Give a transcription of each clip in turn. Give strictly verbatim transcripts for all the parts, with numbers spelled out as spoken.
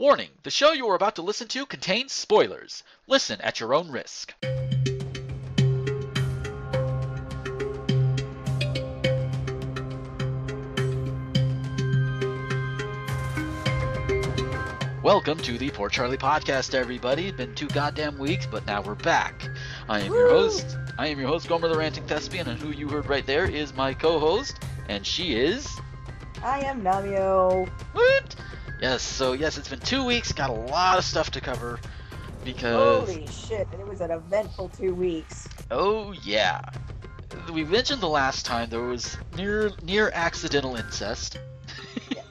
Warning, the show you are about to listen to contains spoilers. Listen at your own risk. Welcome to the Poor Charlie Podcast, everybody. It's been two goddamn weeks, but now we're back. I am Woo! your host. I am your host, Gomer the Ranting Thespian, and who you heard right there is my co-host, and she is... I am Namio. What? Yes, so yes, it's been two weeks, got a lot of stuff to cover, because... Holy shit, it was an eventful two weeks. Oh, yeah. We mentioned the last time there was near near accidental incest, yeah.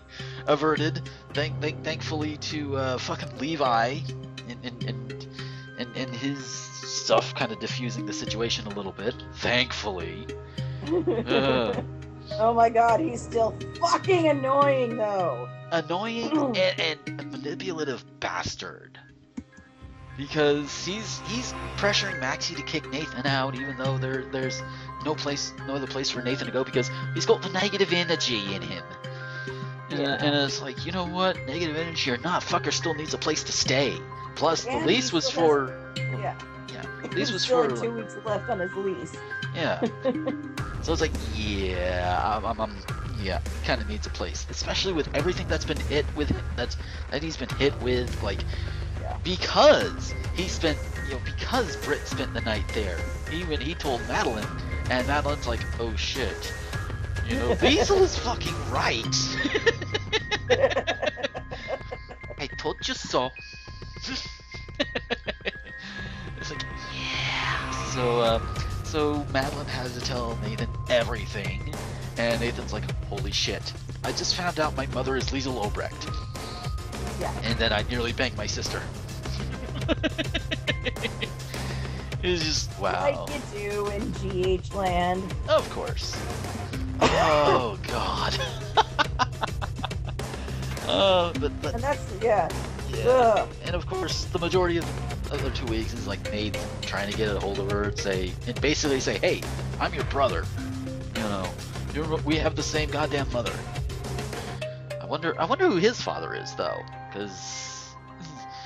averted, thank, thank, thankfully to uh, fucking Levi, and, and, and, and, and his stuff kind of diffusing the situation a little bit, thankfully. uh. Oh my god, he's still fucking annoying, though. Annoying and, and manipulative bastard, because he's he's pressuring Maxie to kick Nathan out, even though there there's no place no other place for Nathan to go because he's got the negative energy in him. And, yeah. and it's like, you know what, negative energy or not, fucker still needs a place to stay. Plus, and the lease was for has, yeah yeah lease was still for two like, weeks left on his lease. Yeah, so it's like yeah, I'm. I'm, I'm Yeah, kind of needs a place, especially with everything that's been hit with that's that he's been hit with, like yeah. because he spent, you know, because Britt spent the night there. Even he, he told Madeline, and Madeline's like, "Oh shit, you know, Liesl is fucking right." I told you so. It's like, yeah. So, um, so Madeline has to tell Nathan everything. And Nathan's like, holy shit, I just found out my mother is Liesl Obrecht. Yeah. And then I nearly banged my sister. It's just, wow. Like you do in G H land. Of course. Oh, God. Oh, but, but... And that's, yeah. Yeah. Ugh. And of course, the majority of the other two weeks is like Nate trying to get a hold of her and say, and basically say, hey, I'm your brother. You know. We have the same goddamn mother. I wonder. I wonder who his father is, though, because.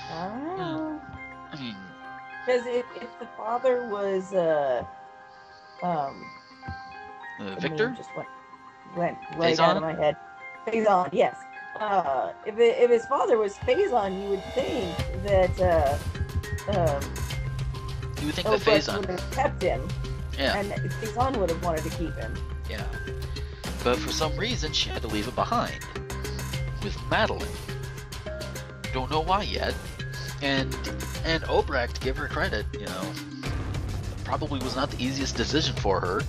I don't know. Because if, if the father was, uh, um, uh, Victor, I mean, just went went right Faison? out of my head. Faison, yes. Uh, if it, if his father was Faison, you would think that. Uh, um, you would think that Faison would have kept him. Yeah. And Faison would have wanted to keep him. Yeah, but for some reason she had to leave it behind with Madeline. Don't know why yet. And and Obrecht, give her credit, you know, probably was not the easiest decision for her.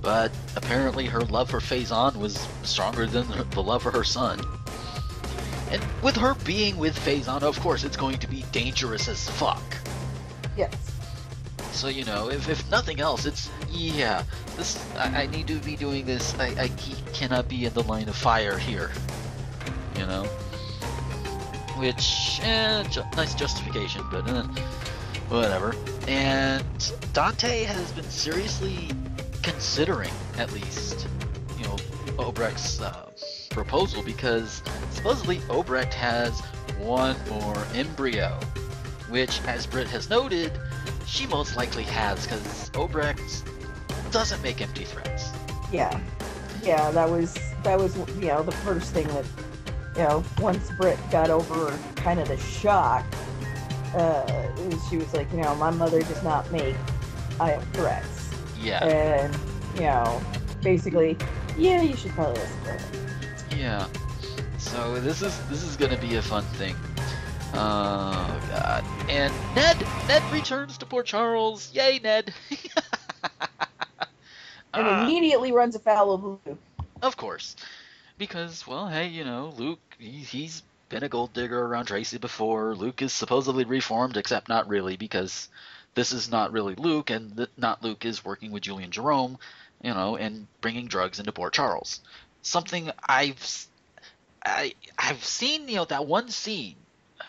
But apparently her love for Faison was stronger than the love for her son. And with her being with Faison, of course, it's going to be dangerous as fuck. Yes. So, you know, if, if nothing else, it's, yeah, this, I, I need to be doing this, I, I cannot be in the line of fire here, you know, which, eh, ju- nice justification, but, eh, whatever. And Dante has been seriously considering, at least, you know, Obrecht's uh, proposal, because supposedly Obrecht has one more embryo, which, as Britt has noted, she most likely has, because Obrecht doesn't make empty threats. Yeah, yeah, that was that was you know the first thing that you know once Britt got over kind of the shock, uh, she was like, you know, my mother does not make I threats. Yeah, and you know basically, yeah, you should probably listen to her. Yeah, so this is this is gonna be a fun thing. Oh god. And Ned! Ned returns to Port Charles! Yay, Ned! And uh, immediately runs afoul of Luke. Of course. Because, well, hey, you know, Luke, he, he's been a gold digger around Tracy before. Luke is supposedly reformed, except not really, because this is not really Luke, and th- not Luke is working with Julian Jerome, you know, and bringing drugs into Port Charles. Something I've... I, I've seen, you know, that one scene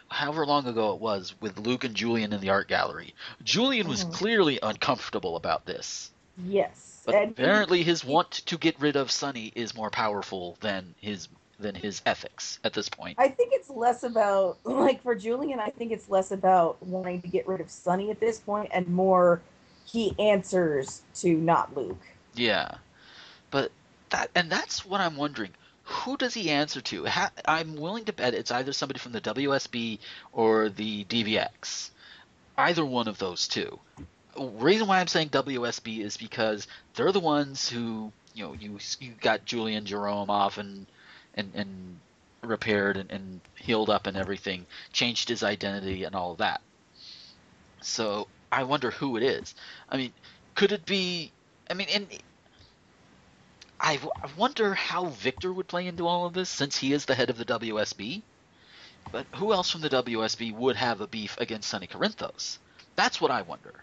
however long ago it was, with Luke and Julian in the art gallery. Julian was mm-hmm. clearly uncomfortable about this. Yes. But and apparently his want to get rid of Sonny is more powerful than his than his ethics at this point. I think it's less about, like, for Julian, I think it's less about wanting to get rid of Sonny at this point and more he answers to not Luke. Yeah. But that, and that's what I'm wondering. Who does he answer to? Ha- I'm willing to bet it's either somebody from the W S B or the D V X. Either one of those two. Reason why I'm saying W S B is because they're the ones who, you know, you you got Julian Jerome off and and, and repaired and, and healed up and everything, changed his identity and all of that. So I wonder who it is. I mean, could it be? I mean, and. I wonder how Victor would play into all of this, since he is the head of the W S B. But who else from the W S B would have a beef against Sonny Corinthos? That's what I wonder.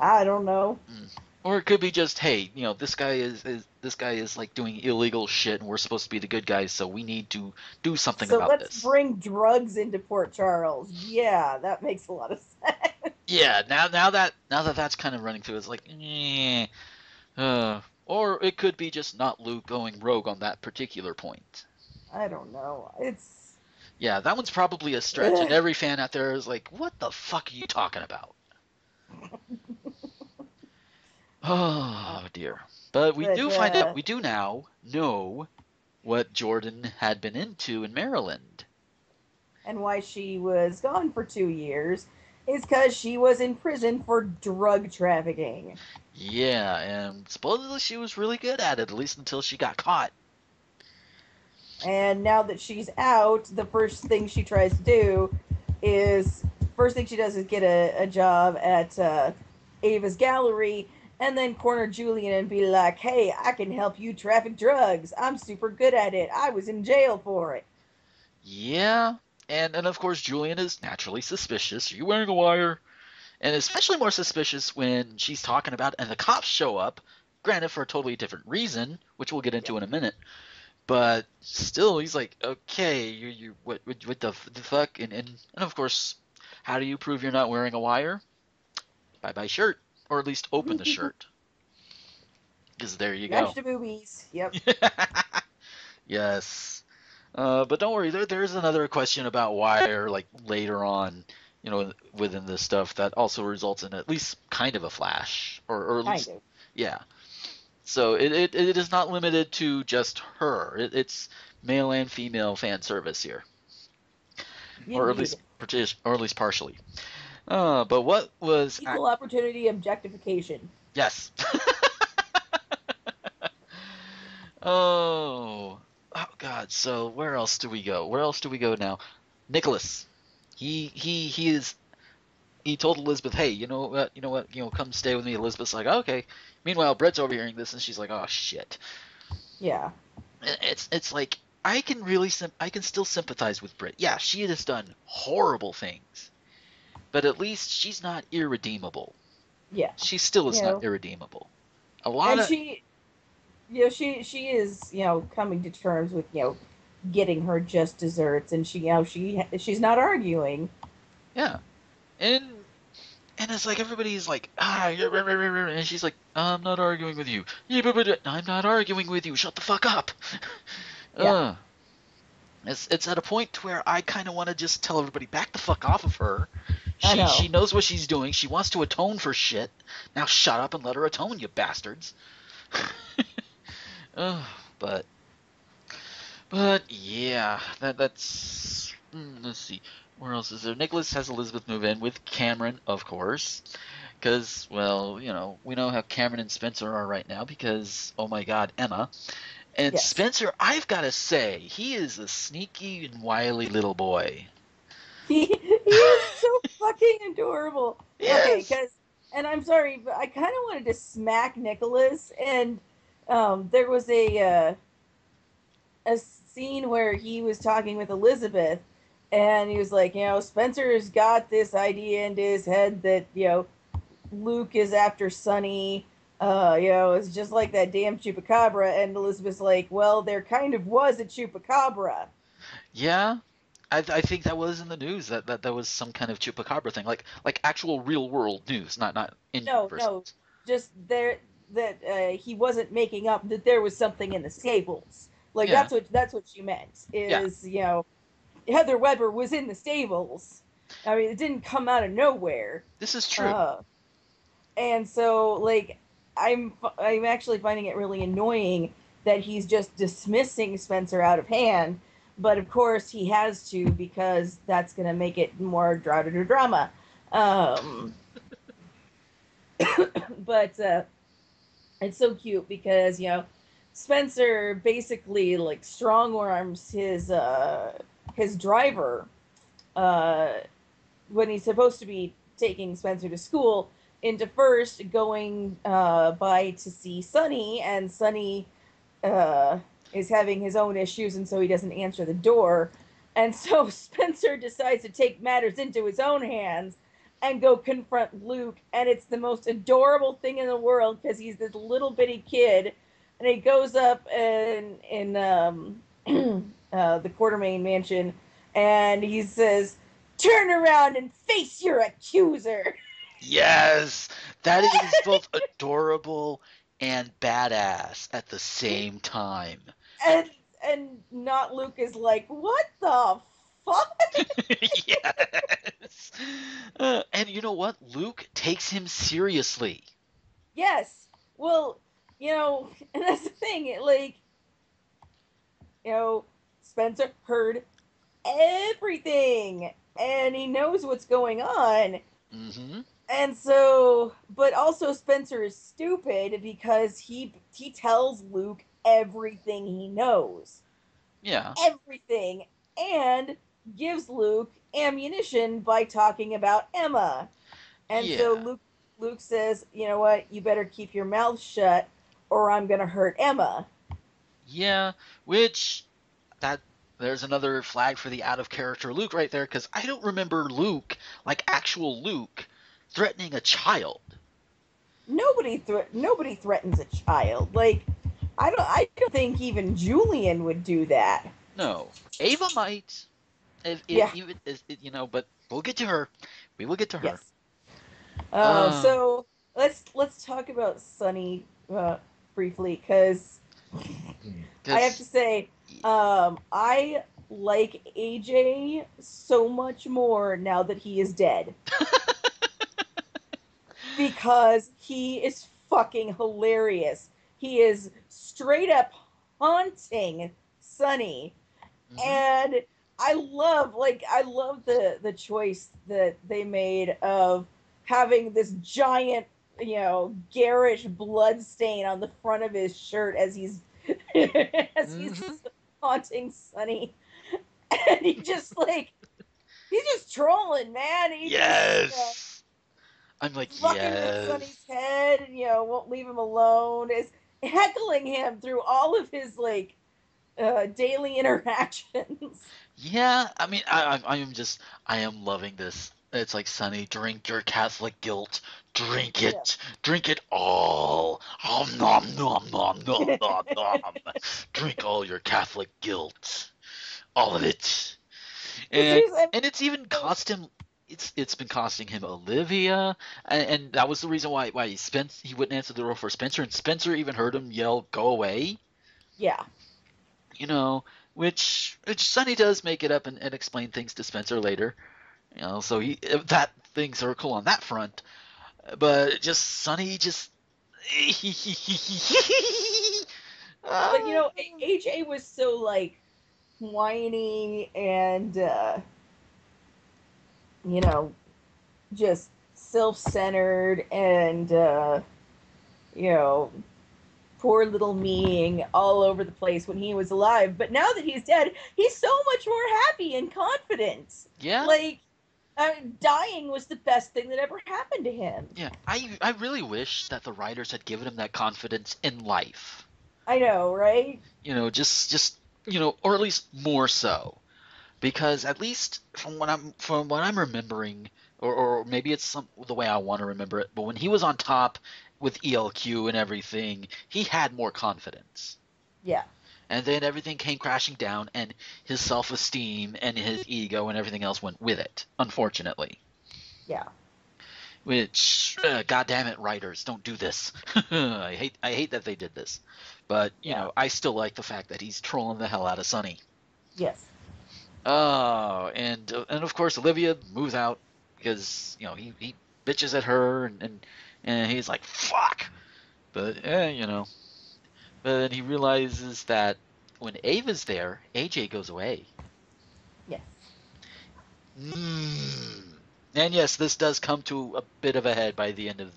I don't know. Mm. Or it could be just, hey, you know, this guy is, is this guy is like doing illegal shit, and we're supposed to be the good guys, so we need to do something so about this. So let's bring drugs into Port Charles. Yeah, that makes a lot of sense. Yeah, now now that now that that's kind of running through, it's like, eh. Uh, or it could be just not Luke going rogue on that particular point. I don't know. It's yeah, that one's probably a stretch, and every fan out there is like, "What the fuck are you talking about?" Oh dear! But we but, do yeah. find out. We do now know what Jordan had been into in Maryland, and why she was gone for two years. Is because she was in prison for drug trafficking. Yeah, and supposedly she was really good at it, at least until she got caught. And now that she's out, the first thing she tries to do is... First thing she does is get a, a job at uh, Ava's gallery, and then corner Julian and be like, "Hey, I can help you traffic drugs. I'm super good at it. I was in jail for it." Yeah. And, and of course, Julian is naturally suspicious. Are you wearing a wire? And especially more suspicious when she's talking about it and the cops show up, granted for a totally different reason, which we'll get into yeah. in a minute. But still, he's like, okay, you, you what, what, what the, the fuck? And, and, and of course, how do you prove you're not wearing a wire? Bye-bye shirt. Or at least open the shirt. Because there you Match go. Match the boobies. Yep. Yes. Uh, but don't worry, there, there's another question about wire, like, later on, you know, within this stuff that also results in at least kind of a flash. Or, or at least, yeah. So it, it it is not limited to just her. It, it's male and female fan service here. You or at least it. or at least partially. Uh, but what was... Equal I, opportunity objectification. Yes. Oh... Oh God! So where else do we go? Where else do we go now? Nikolas, he he he is. He told Elizabeth, "Hey, you know what? You know what? You know, come stay with me." Elizabeth's like, oh, "Okay." Meanwhile, Britt's overhearing this, and she's like, "Oh shit." Yeah. It's it's like I can really sim- I can still sympathize with Britt. Yeah, she has done horrible things, but at least she's not irredeemable. Yeah. She still is you know. not irredeemable. A lot and of. She- You know, she she is, you know, coming to terms with, you know, getting her just desserts, and she, you know, she she's not arguing. Yeah, and and it's like everybody's like, ah, and she's like, I'm not arguing with you. I'm not arguing with you. Shut the fuck up. Yeah. Uh, it's it's at a point where I kind of want to just tell everybody back the fuck off of her. She I know. she knows what she's doing. She wants to atone for shit. Now shut up and let her atone, you bastards. Oh, but, but yeah, that that's, mm, let's see, where else is there? Nikolas has Elizabeth move in with Cameron, of course, because, well, you know, we know how Cameron and Spencer are right now because, oh my God, Emma. And yes. Spencer, I've got to say, he is a sneaky and wily little boy. He, he is so fucking adorable. Yes. Okay, because, and I'm sorry, but I kind of wanted to smack Nikolas and... Um, there was a uh, a scene where he was talking with Elizabeth, and he was like, you know, Spencer's got this idea into his head that, you know, Luke is after Sonny. Uh, you know, it's just like that damn chupacabra. And Elizabeth's like, well, there kind of was a chupacabra. Yeah, I, I think that was in the news. That, that that was some kind of chupacabra thing, like like actual real world news, not not in no no just there. That uh, he wasn't making up, that there was something in the stables. Like yeah. that's what that's what she meant. Is yeah. you know, Heather Weber was in the stables. I mean, it didn't come out of nowhere. This is true. Uh, and so, like, I'm I'm actually finding it really annoying that he's just dismissing Spencer out of hand. But of course, he has to, because that's going to make it more drought-a-doo drama. Um, but uh, it's so cute because, you know, Spencer basically, like, strong arms his uh, his driver uh, when he's supposed to be taking Spencer to school into first going uh, by to see Sonny, and Sonny uh, is having his own issues, and so he doesn't answer the door. And so Spencer decides to take matters into his own hands and go confront Luke, and it's the most adorable thing in the world because he's this little bitty kid, and he goes up in, in um, uh, the Quartermaine mansion, and he says, "Turn around and face your accuser!" Yes! That is both adorable and badass at the same time. And and not Luke is like, what the fuck? Yes! Uh, and you know what? Luke takes him seriously. Yes! Well, you know, and that's the thing. It, like, you know, Spencer heard everything, and he knows what's going on. Mm-hmm. And so, but also Spencer is stupid because he he tells Luke everything he knows. Yeah. Everything. And gives Luke ammunition by talking about Emma. And yeah. so Luke Luke says, you know what, you better keep your mouth shut or I'm going to hurt Emma. Yeah, which, that... There's another flag for the out-of-character Luke right there, because I don't remember Luke, like actual Luke, threatening a child. Nobody thre- nobody threatens a child. Like, I don't I don't think even Julian would do that. No. Ava might. If, if, yeah. Even, if, you know, but we'll get to her. We will get to her. Yes. Uh, uh, so, let's let's talk about Sonny uh, briefly, because I have to say... Um, I like A J so much more now that he is dead. Because he is fucking hilarious. He is straight up haunting Sonny. Mm-hmm. And I love, like, I love the, the choice that they made of having this giant, you know, garish blood stain on the front of his shirt as he's, as he's, mm-hmm. haunting Sonny, and he just like he's just trolling, man. He yes, just, uh, I'm like fucking yes. Sonny's head, and you know won't leave him alone. Is heckling him through all of his like uh, daily interactions. Yeah, I mean, I, I, I am just I am loving this. It's like, Sonny, drink your Catholic guilt. Drink it. Yeah. Drink it all. Om nom nom nom nom nom nom. Drink all your Catholic guilt. All of it. And, and it's even cost him it's it's been costing him Olivia. And, and that was the reason why why he spent he wouldn't answer the door for Spencer, and Spencer even heard him yell, "Go away." Yeah. You know, which which Sonny does make it up and, and explain things to Spencer later. You know, so he, that things are cool on that front, but just Sonny just. uh, but you know, A J was so like whiny and uh, you know, just self-centered and uh, you know, poor little meing all over the place when he was alive. But now that he's dead, he's so much more happy and confident. Yeah, like. I mean, dying was the best thing that ever happened to him. Yeah, I I really wish that the writers had given him that confidence in life. I know, right? You know, just just you know, or at least more so, because at least from what I'm from what I'm remembering, or, or maybe it's some the way I want to remember it. But when he was on top with E L Q and everything, he had more confidence. Yeah. And then everything came crashing down, and his self-esteem and his ego and everything else went with it, unfortunately. Yeah. Which, uh, goddamn it, writers, don't do this. I hate, I hate that they did this, but you yeah. know, I still like the fact that he's trolling the hell out of Sonny. Yes. Oh, and and of course Olivia moves out because you know he he bitches at her and and, and he's like fuck, but eh, you know, but then he realizes that when Ava's there, A J goes away. Yes. Mm. And yes, this does come to a bit of a head by the end of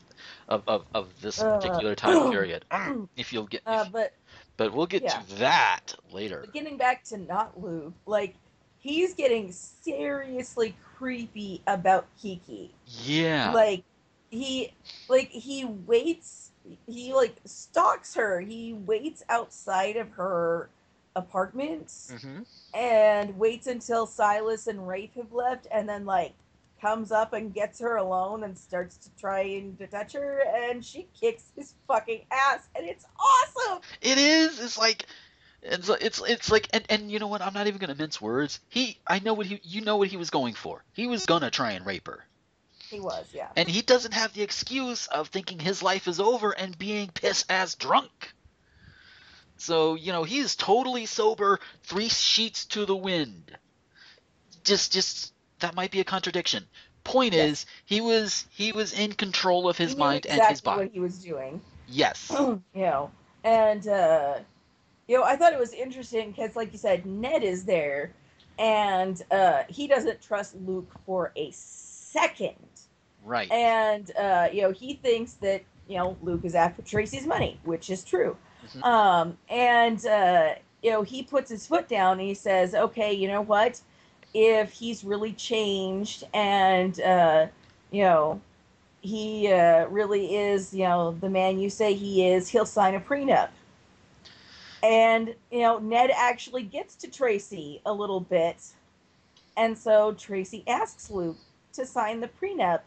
of, of, of this uh, particular time period. If you'll get, if, uh, but but we'll get yeah. to that later. But getting back to not Luke, like he's getting seriously creepy about Kiki. Yeah, like he like he waits, he like stalks her. He waits outside of her apartment mm-hmm. and waits until Silas and Rafe have left, and then like. comes up and gets her alone and starts to try and to touch her, and she kicks his fucking ass, and it's awesome. It is. It's like, it's it's it's like, and, and you know what? I'm not even gonna mince words. He, I know what he, you know what he was going for. He was gonna try and rape her. He was, yeah. And he doesn't have the excuse of thinking his life is over and being piss ass drunk. So you know he is totally sober, three sheets to the wind. Just, just. That might be a contradiction. Point yes. is, he was he was in control of his mind exactly and his body. What he was doing. Yes. you know, and uh, you know, I thought it was interesting because, like you said, Ned is there, and uh, he doesn't trust Luke for a second. Right. And uh, you know, he thinks that you know Luke is after Tracy's money, which is true. Mm-hmm. Um, and uh, you know, he puts his foot down and he says, "Okay, you know what." If he's really changed and, uh, you know, he uh, really is, you know, the man you say he is, he'll sign a prenup. And, you know, Ned actually gets to Tracy a little bit. And so Tracy asks Luke to sign the prenup.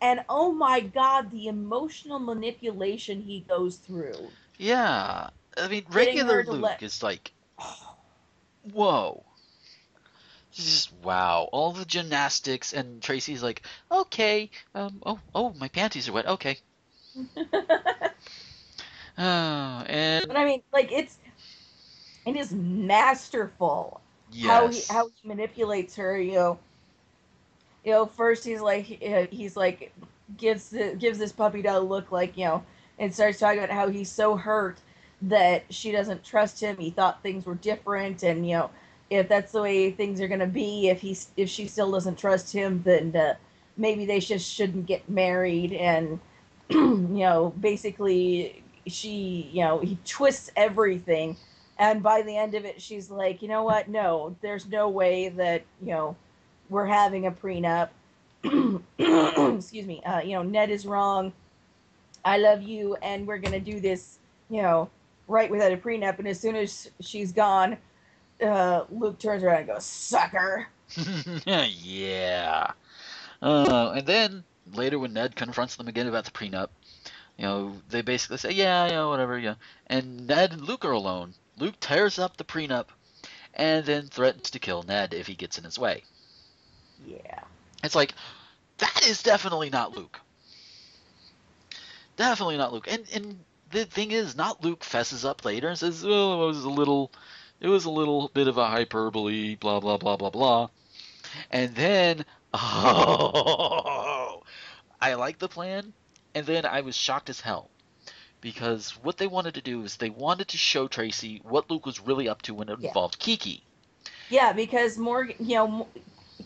And, oh, my God, the emotional manipulation he goes through. Yeah. I mean, regular Luke let... is like, whoa. Just wow, all the gymnastics, and Tracy's like, okay, um, oh, oh, my panties are wet, okay. uh, and but I mean, like, it's, it is masterful yes. how he how he manipulates her. You know, you know, first he's like, he's like, gives the, gives this puppy dog a look like, you know, and starts talking about how he's so hurt that she doesn't trust him. He thought things were different, and you know. If that's the way things are going to be, if he, if she still doesn't trust him, then uh, maybe they just shouldn't get married. And, you know, basically she, you know, he twists everything. And by the end of it, she's like, you know what? No, there's no way that, you know, we're having a prenup. Excuse me. Uh, you know, Ned is wrong. I love you. And we're going to do this, you know, right without a prenup. And as soon as she's gone, Uh, Luke turns around and goes, sucker! yeah. Uh, and then, later when Ned confronts them again about the prenup, you know, they basically say, yeah, yeah, whatever, yeah. And Ned and Luke are alone. Luke tears up the prenup and then threatens to kill Ned if he gets in his way. Yeah. It's like, that is definitely not Luke. Definitely not Luke. And, and the thing is, not Luke fesses up later and says, oh, I was a little... It was a little bit of a hyperbole, blah, blah, blah, blah, blah. And then, oh, I like the plan. And then I was shocked as hell. Because what they wanted to do is they wanted to show Tracy what Luke was really up to when it yeah. involved Kiki. Yeah, because Morgan, you know,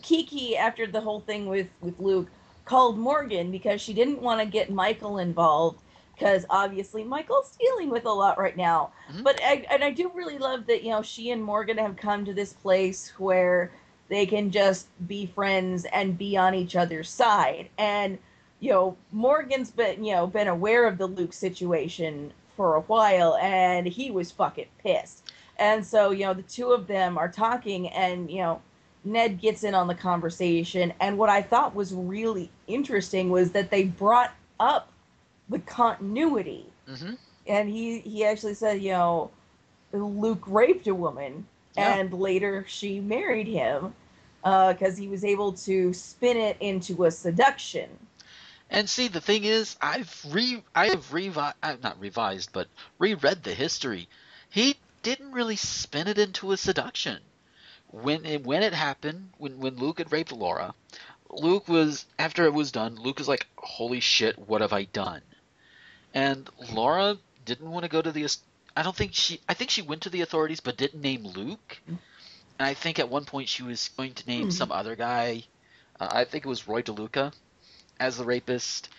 Kiki, after the whole thing with, with Luke, called Morgan because she didn't want to get Michael involved. Because obviously Michael's dealing with a lot right now, mm-hmm. but I, and I do really love that you know she and Morgan have come to this place where they can just be friends and be on each other's side. And you know Morgan's been you know been aware of the Luke situation for a while, and he was fucking pissed. And so you know the two of them are talking, and you know Ned gets in on the conversation. And what I thought was really interesting was that they brought up the continuity. Mm-hmm. And he, he actually said, you know, Luke raped a woman yeah. and later she married him because uh, he was able to spin it into a seduction. And see, the thing is, I've re I've revi not revised, but reread the history. He didn't really spin it into a seduction. When it, when it happened, when when Luke had raped Laura, Luke was after it was done. Luke was like, "Holy shit, what have I done?" And Laura didn't want to go to the. I don't think she. I think she went to the authorities, but didn't name Luke. And I think at one point she was going to name mm-hmm. some other guy. Uh, I think it was Roy DeLuca as the rapist,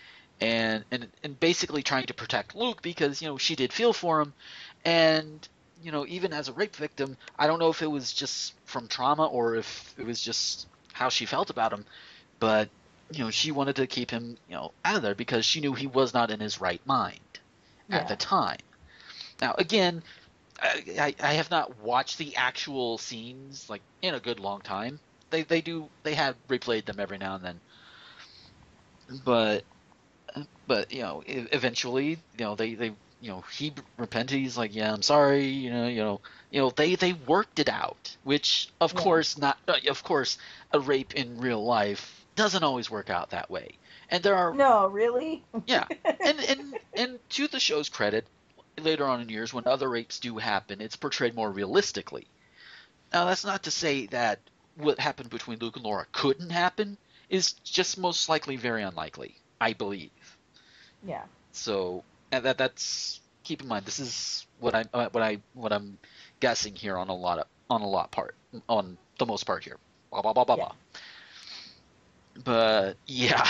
and, and and basically trying to protect Luke because, you know, she did feel for him. And, you know, even as a rape victim, I don't know if it was just from trauma or if it was just how she felt about him, but, you know, she wanted to keep him, you know, out of there because she knew he was not in his right mind yeah. at the time. Now, again, I, I have not watched the actual scenes, like, in a good long time. They, they do, they have replayed them every now and then. But, but you know, eventually, you know, they, they, you know, he repented. He's like, yeah, I'm sorry. You know, you know, you know, they, they worked it out, which of yeah. course not, of course, a rape in real life doesn't always work out that way. And there are no really, yeah, and and and to the show's credit, later on in years when other rapes do happen, it's portrayed more realistically. Now that's not to say that what happened between Luke and Laura couldn't happen. Is just most likely very unlikely, I believe. Yeah. So and that that's keep in mind. This is what I what I what I'm guessing here on a lot of on a lot part on the most part here. Blah blah blah blah yeah. blah. But yeah.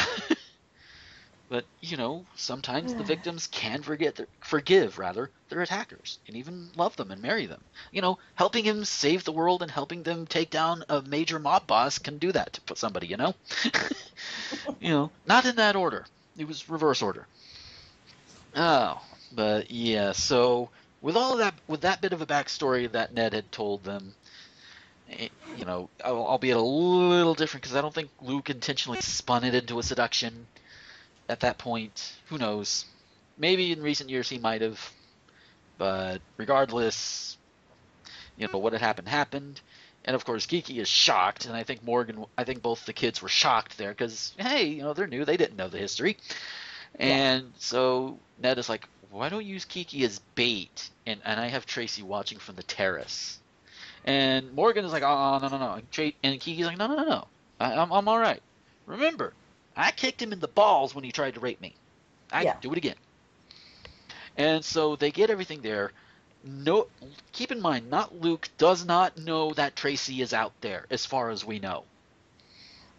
But you know, sometimes the victims can forget their, forgive rather their attackers and even love them and marry them. You know, helping him save the world and helping them take down a major mob boss can do that to somebody. You know, you know, not in that order. It was reverse order. Oh, but yeah. So with all of that, with that bit of a backstory that Ned had told them, you know, albeit a little different because I don't think Luke intentionally spun it into a seduction. At that point, who knows? Maybe in recent years he might have, but regardless, you know, what had happened happened. And of course, Kiki is shocked, and I think Morgan, I think both the kids were shocked there because, hey, you know, they're new, they didn't know the history. And yeah. so Ned is like, why don't you use Kiki as bait? And and I have Tracy watching from the terrace. And Morgan is like, oh no no no, and, Tra and Kiki's like, no no no no, I, I'm I'm all right. Remember. I kicked him in the balls when he tried to rape me. I yeah. do it again. And so they get everything there. No, keep in mind, not Luke does not know that Tracy is out there, as far as we know.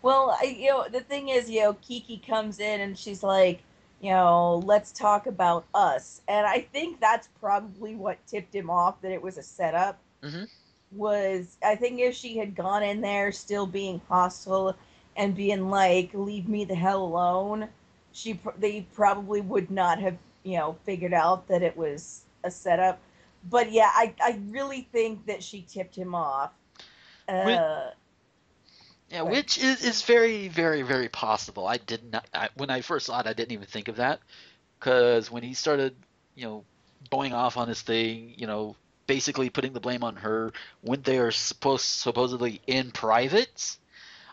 Well, I, you know, the thing is, you know, Kiki comes in and she's like, you know, let's talk about us. And I think that's probably what tipped him off that it was a setup. Mm-hmm. Was I think if she had gone in there still being hostile. And being like, leave me the hell alone, she they probably would not have, you know, figured out that it was a setup. But yeah, I, I really think that she tipped him off. Uh, which, yeah, but. which is, is very, very, very possible. I did not I, when I first saw it, I didn't even think of that because when he started, you know, going off on his thing, you know, basically putting the blame on her when they are supposed supposedly in private.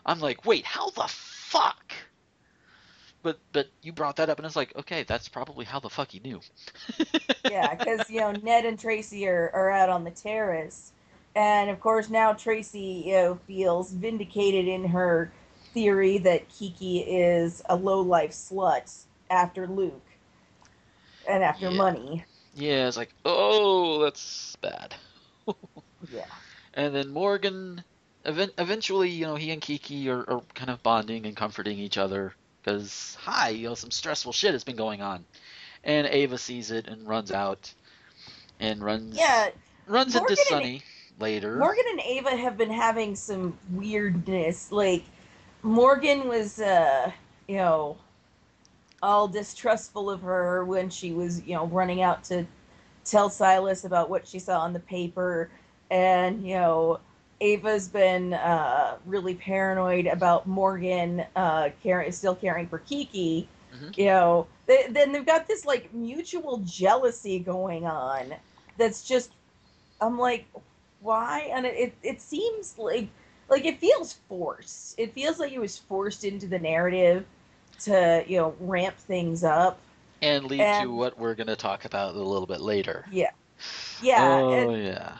I'm like, wait, how the fuck? But but you brought that up, and it's like, okay, that's probably how the fuck he knew. Yeah, because, you know, Ned and Tracy are, are out on the terrace. And, of course, now Tracy, you know, feels vindicated in her theory that Kiki is a lowlife slut after Luke and after yeah. money. Yeah, it's like, oh, that's bad. Yeah. And then Morgan... Eventually, you know, he and Kiki are, are kind of bonding and comforting each other because, hi, you know, some stressful shit has been going on. And Ava sees it and runs out and runs yeah, runs Morgan into Sonny and, later. Morgan and Ava have been having some weirdness. Like, Morgan was, uh, you know, all distrustful of her when she was, you know, running out to tell Silas about what she saw on the paper and, you know... Ava's been uh, really paranoid about Morgan uh, care still caring for Kiki. Mm-hmm. You know, they, then they've got this like mutual jealousy going on. That's just, I'm like, why? And it, it it seems like like it feels forced. It feels like it was forced into the narrative. to, you know, ramp things up. And lead and, to what we're going to talk about a little bit later. Yeah. Yeah. Oh, and, yeah.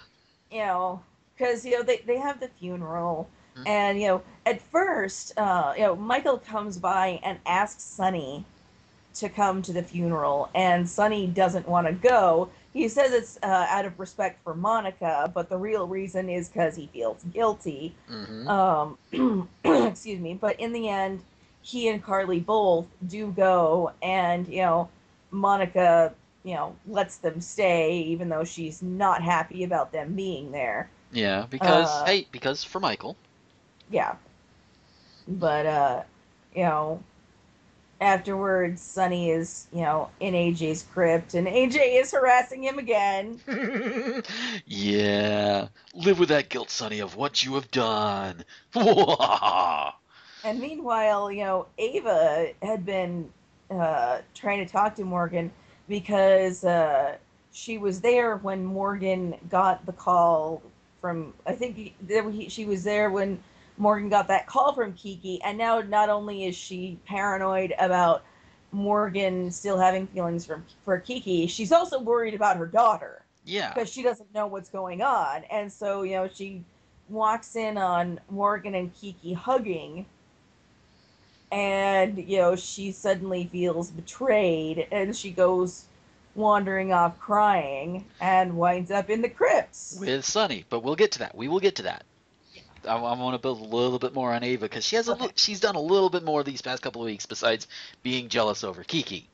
You know, because, you know, they, they have the funeral. Mm-hmm. And, you know, at first, uh, you know, Michael comes by and asks Sonny to come to the funeral. And Sonny doesn't want to go. He says it's uh, out of respect for Monica, but the real reason is because he feels guilty. Mm-hmm. Um, excuse me. But in the end, he and Carly both do go, and, you know, Monica, you know, lets them stay, even though she's not happy about them being there. Yeah, because, uh, hey, because for Michael. Yeah. But, uh, you know... afterwards, Sonny is, you know, in A J's crypt, and A J is harassing him again. Yeah. Live with that guilt, Sonny, of what you have done. And meanwhile, you know, Ava had been uh, trying to talk to Morgan because uh, she was there when Morgan got the call from, I think he, he, she was there when Morgan got that call from Kiki, and now not only is she paranoid about Morgan still having feelings for, for Kiki, she's also worried about her daughter. Yeah. Because she doesn't know what's going on. And so, you know, she walks in on Morgan and Kiki hugging, and, you know, she suddenly feels betrayed, and she goes wandering off crying and winds up in the crypts. With Sonny, but we'll get to that. We will get to that. I, I want to build a little bit more on Ava, because she has a okay. she's done a little bit more these past couple of weeks besides being jealous over Kiki.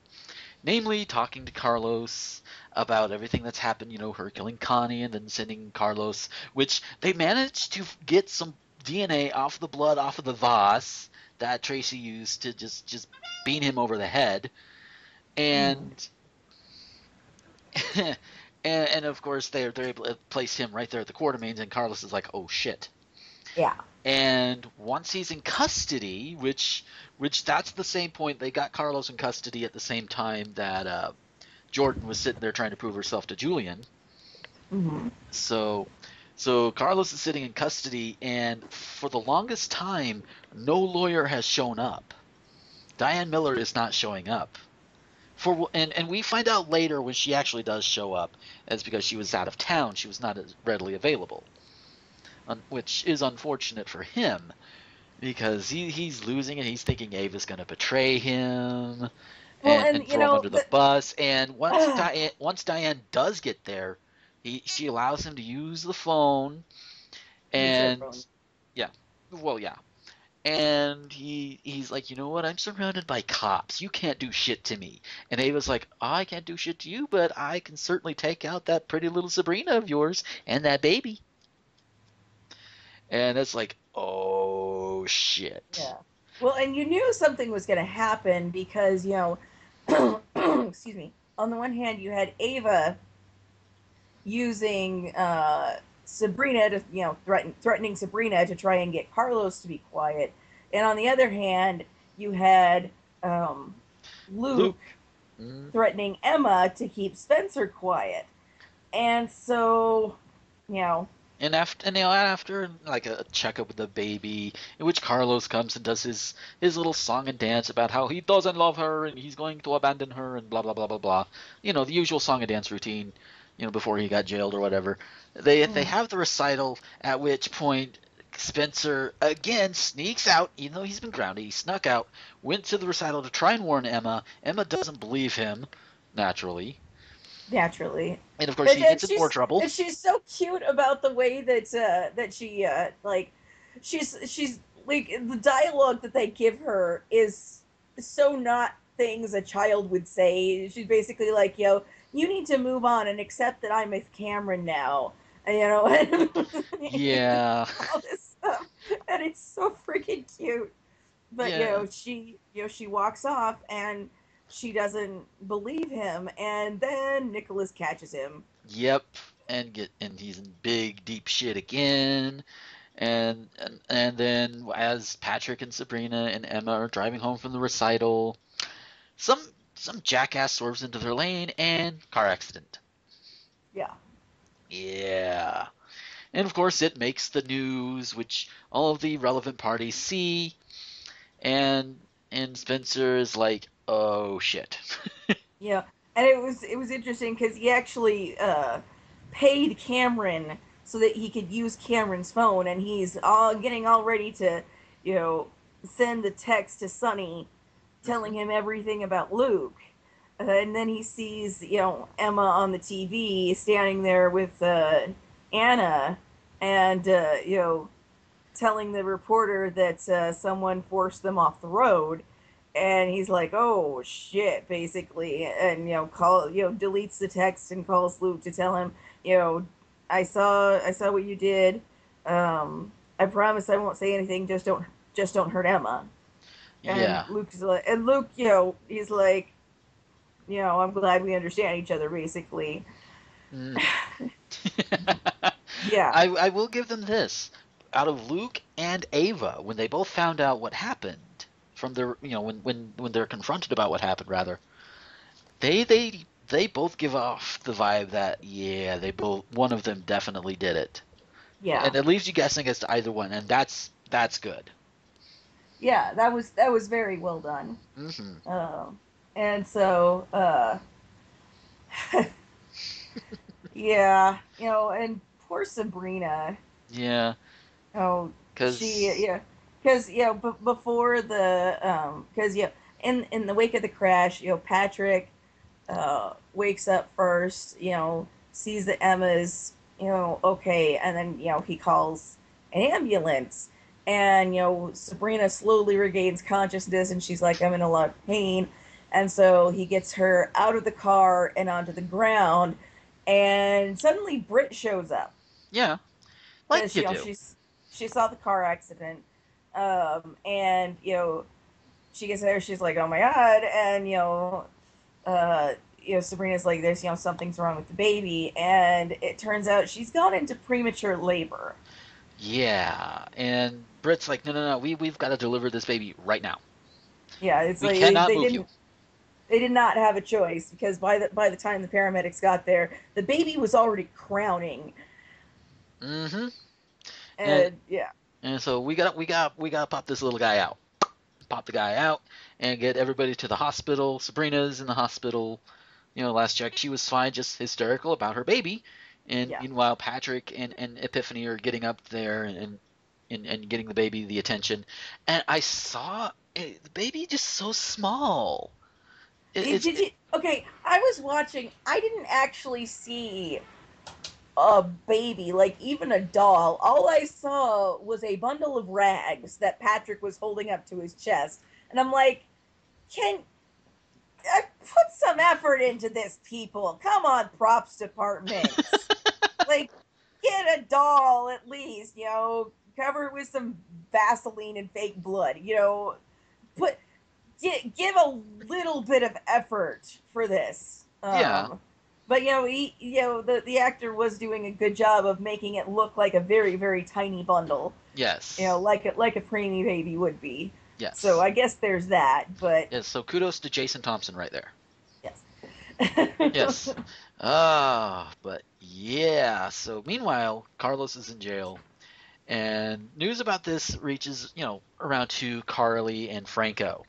Namely, talking to Carlos about everything that's happened, you know, her killing Connie and then sending Carlos, which they managed to get some D N A off the blood, off of the vase that Tracy used to just, just bean him over the head. And... Mm. and, and, of course, they're, they're able to place him right there at the Quartermaines, and Carlos is like, oh, shit. Yeah. And once he's in custody, which which that's the same point, they got Carlos in custody at the same time that uh, Jordan was sitting there trying to prove herself to Julian. Mm-hmm. So so Carlos is sitting in custody, and for the longest time, no lawyer has shown up. Diane Miller is not showing up. For and, and we find out later when she actually does show up, it's because she was out of town. She was not as readily available. Which is unfortunate for him, because he, he's losing it. He's thinking Ava's going to betray him and, well, and, and throw you know, him under the, the bus. And once, uh, Diane, once Diane does get there, he, she allows him to use the phone. And phone. yeah, well, yeah. And he he's like, you know what? I'm surrounded by cops. You can't do shit to me. And Ava's like, oh, I can't do shit to you, but I can certainly take out that pretty little Sabrina of yours and that baby. And it's like, oh, shit. Yeah. Well, and you knew something was going to happen because, you know, excuse me. On the one hand, you had Ava using uh, Sabrina to, you know, threaten, threatening Sabrina to try and get Carlos to be quiet. And on the other hand, you had um, Luke, Luke. Mm-hmm. threatening Emma to keep Spencer quiet. And so, you know. And after, and you know, after like a checkup with the baby, in which Carlos comes and does his, his little song and dance about how he doesn't love her and he's going to abandon her and blah, blah, blah, blah, blah. You know, the usual song and dance routine, you know, before he got jailed or whatever. They, mm. they have the recital, at which point Spencer again sneaks out, even though he's been grounded. He snuck out, went to the recital to try and warn Emma. Emma doesn't believe him, naturally. Naturally, and of course she gets in more trouble. And she's so cute about the way that uh, that she uh, like, she's she's like the dialogue that they give her is so not things a child would say. She's basically like, "Yo, you need to move on and accept that I'm with Cameron now." And, you know? Yeah. All this stuff, and it's so freaking cute. But yeah. you know, she you know she walks off and. She doesn't believe him, and then Nikolas catches him. Yep, and get and he's in big deep shit again, and and and then as Patrick and Sabrina and Emma are driving home from the recital, some some jackass swerves into their lane and car accident. Yeah. Yeah, and of course it makes the news, which all of the relevant parties see, and. and Spencer is like, oh shit. Yeah, and it was it was interesting because he actually uh, paid Cameron so that he could use Cameron's phone, and he's all getting all ready to, you know, send the text to Sonny, telling him everything about Luke. Uh, and then he sees, you know, Emma on the T V standing there with uh, Anna, and uh, you know, telling the reporter that uh, someone forced them off the road, and he's like, "Oh shit!" basically, and you know, call, you know, deletes the text and calls Luke to tell him, you know, I saw, I saw what you did. Um, I promise I won't say anything. Just don't, just don't hurt Emma. And yeah. Luke's like, and Luke, you know, he's like, you know, I'm glad we understand each other, basically. Mm. Yeah. I, I will give them this. Out of Luke and Ava, when they both found out what happened from their, you know, when when when they're confronted about what happened, rather, they they they both give off the vibe that yeah, they both one of them definitely did it. Yeah. And it leaves you guessing as to either one, and that's that's good. Yeah, that was that was very well done. Mm-hmm. Um. And so, uh, yeah, you know, and poor Sabrina. Yeah. Oh, because she, yeah, because you know, b before the, um, because yeah, in in the wake of the crash, you know, Patrick, uh, wakes up first, you know, sees that Emma's, you know, okay, and then you know he calls an ambulance, and you know Sabrina slowly regains consciousness, and she's like, I'm in a lot of pain. And so he gets her out of the car and onto the ground, and suddenly Britt shows up. Yeah, like you know, do. She's, she saw the car accident, um, and you know she gets there. She's like, "Oh my god!" And you know, uh, you know, Sabrina's like, "There's you know something's wrong with the baby," and it turns out she's gone into premature labor. Yeah, and Britt's like, "No, no, no, we we've got to deliver this baby right now." Yeah, it's we like cannot they, they move didn't. You. They did not have a choice, because by the by the time the paramedics got there, the baby was already crowning. Mm-hmm. And, and yeah. And so we got we got we got to pop this little guy out, pop the guy out, and get everybody to the hospital. Sabrina's in the hospital. You know, last check, she was fine, just hysterical about her baby. And yeah. Meanwhile, Patrick and and Epiphany are getting up there and and and getting the baby the attention. And I saw it, the baby just so small. It, did you, okay, I was watching. I didn't actually see a baby, like even a doll. All I saw was a bundle of rags that Patrick was holding up to his chest. And I'm like, can I put some effort into this, people? Come on, props department. Like, get a doll at least, you know, cover it with some Vaseline and fake blood, you know, put... Give a little bit of effort for this. Um, yeah. But, you know, he, you know the, the actor was doing a good job of making it look like a very, very tiny bundle. Yes. You know, like a, like a preemie baby would be. Yes. So I guess there's that, but... Yes, so kudos to Jason Thompson right there. Yes. Yes. Ah, uh, but yeah. So meanwhile, Carlos is in jail. And news about this reaches, you know, around to Carly and Franco.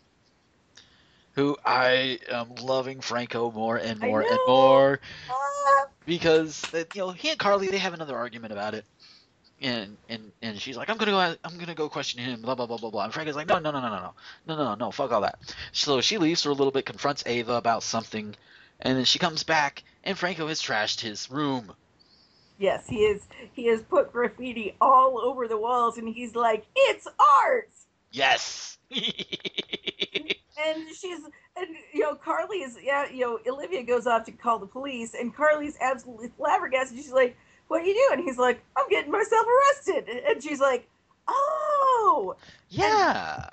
Who I am loving Franco more and more and more because you know he and Carly they have another argument about it, and and and she's like I'm gonna go out, I'm gonna go question him blah blah blah blah blah and Franco's like no no no no no no no no no fuck all that. So she leaves for a little bit, confronts Ava about something, and then she comes back and Franco has trashed his room. Yes, he is. He has put graffiti all over the walls, and he's like it's art. Yes. And she's, and you know, Carly is, yeah, you know, Olivia goes off to call the police, and Carly's absolutely flabbergasted. She's like, "What are you doing?" And he's like, "I'm getting myself arrested." And she's like, "Oh, yeah."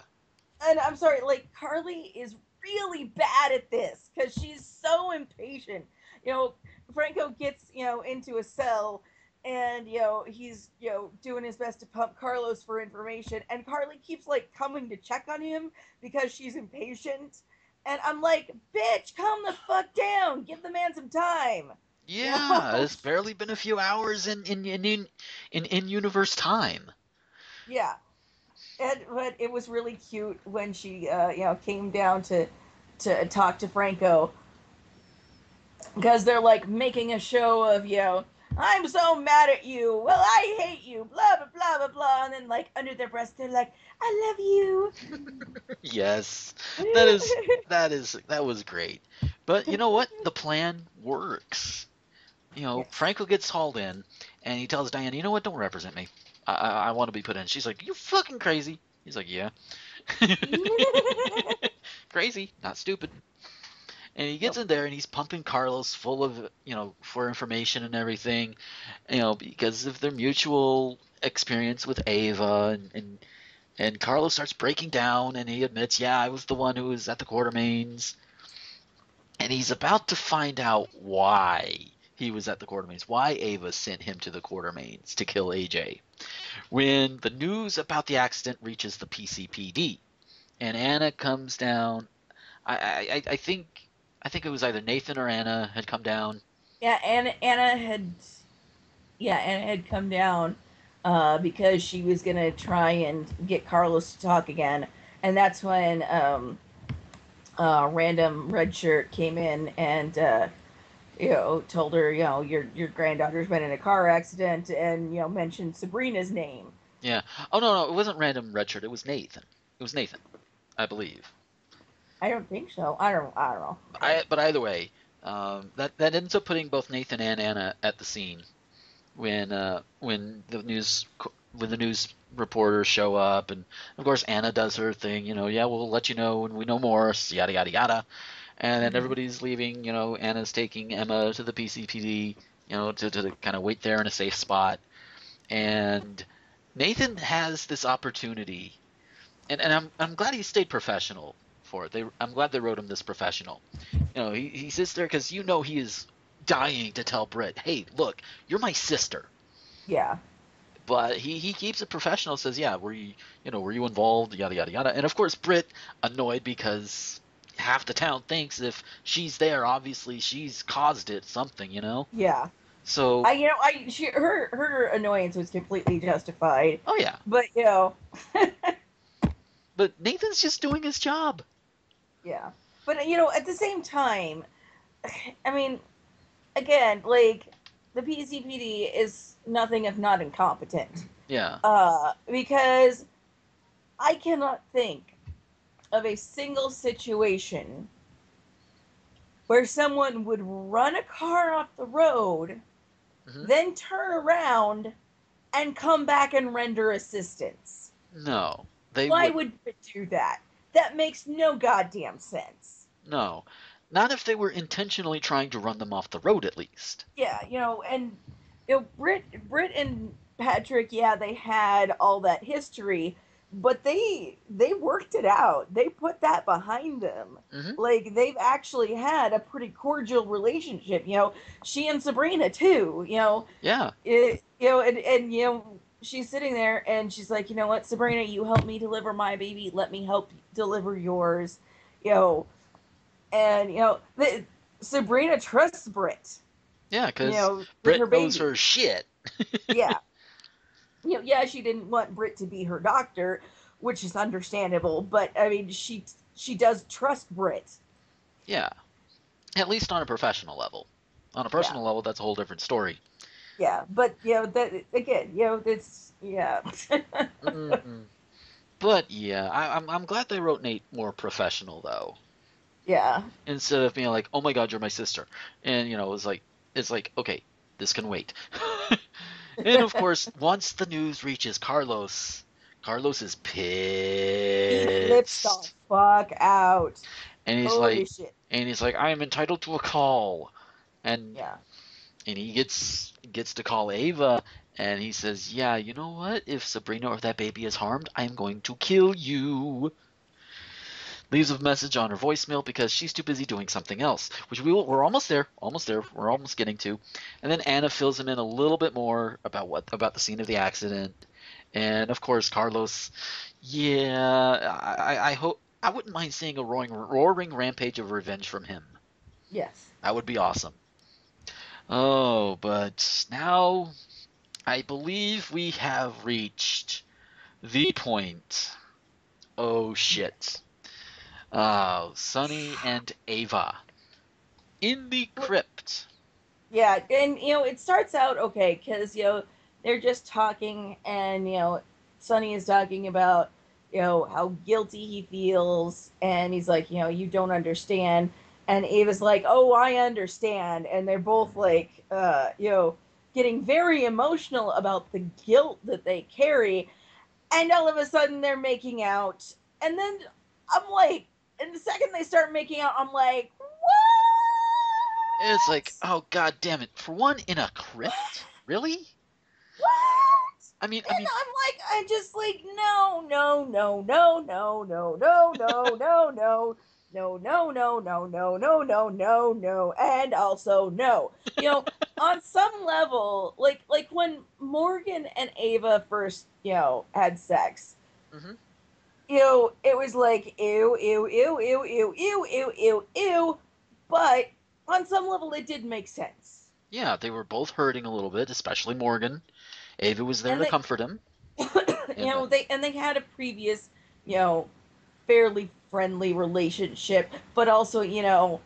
And, and I'm sorry, like Carly is really bad at this because she's so impatient. You know, Franco gets you know into a cell, and you know he's you know doing his best to pump Carlos for information, and Carly keeps like coming to check on him because she's impatient, and I'm like, bitch, calm the fuck down, give the man some time. Yeah, you know? It's barely been a few hours in in in in in, in universe time. Yeah, And but it was really cute when she, uh, you know, came down to to talk to Franco, because they're like making a show of, you know, I'm so mad at you. Well, I hate you. Blah blah blah blah blah. And then like under their breath, they're like, I love you. Yes, that is that is that was great. But you know what? The plan works. You know, yeah. Franco gets hauled in, and he tells Diane, you know what? Don't represent me. I, I, I want to be put in. She's like, you're fucking crazy. He's like, yeah. Crazy, not stupid. And he gets in there, and he's pumping Carlos full of, you know, for information and everything, you know, because of their mutual experience with Ava. And, and, and Carlos starts breaking down, and he admits, yeah, I was the one who was at the Quartermaines. And he's about to find out why he was at the Quartermaines, why Ava sent him to the Quartermaines to kill A J, when the news about the accident reaches the P C P D. And Anna comes down. I, I, I think... I think it was either Nathan or Anna had come down. Yeah, Anna, Anna had, yeah, Anna had come down uh, because she was gonna try and get Carlos to talk again, and that's when um, uh, random redshirt came in and uh, you know, told her, you know, your your granddaughter's been in a car accident, and you know, mentioned Sabrina's name. Yeah. Oh no, no, it wasn't random redshirt. It was Nathan. It was Nathan, I believe. I don't think so. I don't. I don't know. I, but either way, um, that that ends up putting both Nathan and Anna at the scene when uh, when the news when the news reporters show up, and of course Anna does her thing. You know, yeah, we'll let you know when we know more. Yada yada yada. And then mm-hmm. everybody's leaving. You know, Anna's taking Emma to the P C P D. You know, to to kind of wait there in a safe spot. And Nathan has this opportunity, and and I'm I'm glad he stayed professional. For it. They, I'm glad they wrote him this professional. You know, he, he sits there because you know he is dying to tell Britt, hey, look, you're my sister. Yeah. But he, he keeps it professional, says, yeah, were you, you know, were you involved, yada, yada, yada. And, of course, Britt annoyed because half the town thinks if she's there, obviously she's caused it, something, you know? Yeah. So I, you know, I she, her, her annoyance was completely justified. Oh, yeah. But, you know. But Nathan's just doing his job. Yeah, but you know, at the same time, I mean, again, like the P C P D is nothing if not incompetent. Yeah. Uh, because I cannot think of a single situation where someone would run a car off the road, mm-hmm. then turn around and come back and render assistance. No, they. Why would, would it do that? That makes no goddamn sense. No. Not if they were intentionally trying to run them off the road, at least. Yeah, you know, and you know, Britt, Britt and Patrick, yeah, they had all that history, but they they worked it out. They put that behind them. Mm-hmm. Like, they've actually had a pretty cordial relationship, you know. She and Sabrina, too, you know. Yeah. It, you know, and, and, you know, she's sitting there and she's like, you know what, Sabrina, you helped me deliver my baby. Let me help deliver yours. You know, and, you know, the, Sabrina trusts Britt. Yeah, because you know, Britt her knows her shit. Yeah. You know, yeah, she didn't want Britt to be her doctor, which is understandable. But, I mean, she she does trust Britt. Yeah. At least on a professional level. On a personal yeah. level, that's a whole different story. Yeah, but, you know, that, again, you know, it's, yeah. mm-hmm. But, yeah, I, I'm I'm glad they wrote Nate more professional, though. Yeah. Instead of being like, oh, my God, you're my sister. And, you know, it was like, it's like, okay, this can wait. And, of course, once the news reaches Carlos, Carlos is pissed. He flips the fuck out. And he's Holy like, shit. And he's like, I am entitled to a call. And, yeah. And he gets gets to call Ava, and he says, yeah, you know what? If Sabrina or that baby is harmed, I'm going to kill you. Leaves a message on her voicemail because she's too busy doing something else, which we will, we're almost there, almost there, we're almost getting to. And then Anna fills him in a little bit more about what about the scene of the accident. And, of course, Carlos, yeah, I, I hope I wouldn't mind seeing a roaring, roaring rampage of revenge from him. Yes. That would be awesome. Oh, but now I believe we have reached The point. Oh, shit. Uh, Sonny and Ava. In the crypt. Yeah, and, you know, it starts out okay, because, you know, they're just talking, and, you know, Sonny is talking about, you know, how guilty he feels, and he's like, you know, you don't understand. And Ava's like, oh, I understand. And they're both, like, uh, you know, getting very emotional about the guilt that they carry. And all of a sudden, they're making out. And then I'm like, and the second they start making out, I'm like, what? It's like, oh, god damn it. For one, in a crypt? Really? What? I mean, and I mean... I'm like, I just, like, no, no, no, no, no, no, no, no, no, no. No, no, no, no, no, no, no, no, no, and also no. You know, on some level, like like when Morgan and Ava first, you know, had sex, mm-hmm. you know, it was like, ew, ew, ew, ew, ew, ew, ew, ew, ew, but on some level it did make sense. Yeah, they were both hurting a little bit, especially Morgan. Ava was there and to they, comfort him. You and know, they and they had a previous, you know, fairly friendly relationship, but also, you know,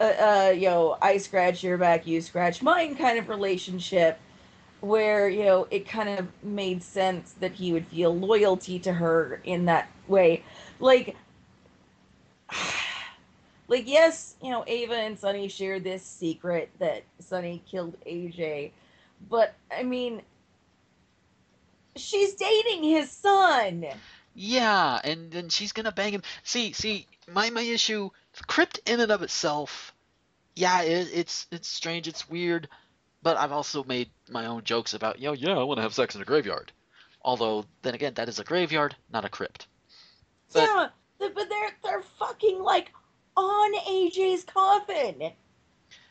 uh, uh, you know, I scratch your back, you scratch mine kind of relationship where, you know, it kind of made sense that he would feel loyalty to her in that way. Like, like, yes, you know, Ava and Sonny share this secret that Sonny killed A J, but, I mean, she's dating his son. Yeah, and then she's gonna bang him. See, see, my my issue, crypt in and of itself, yeah, it, it's it's strange, it's weird, but I've also made my own jokes about, yo, yeah, I want to have sex in a graveyard. Although, then again, that is a graveyard, not a crypt. But, yeah, but they're they're fucking like on A J's coffin.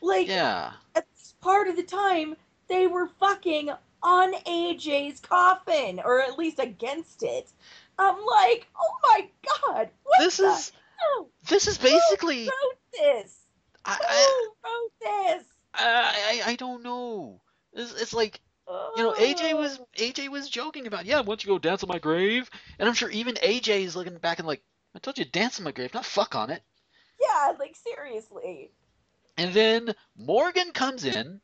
Like, yeah, at this part of the time they were fucking on A J's coffin, or at least against it. I'm like, oh my god, what this the is hell? This is basically who wrote this? I, I, who wrote this? I, I I don't know. It's, it's like oh. you know, A J was A J was joking about, yeah, why don't you go dance on my grave? And I'm sure even A J is looking back and like, I told you to dance on my grave, not fuck on it. Yeah, like seriously. And then Morgan comes in,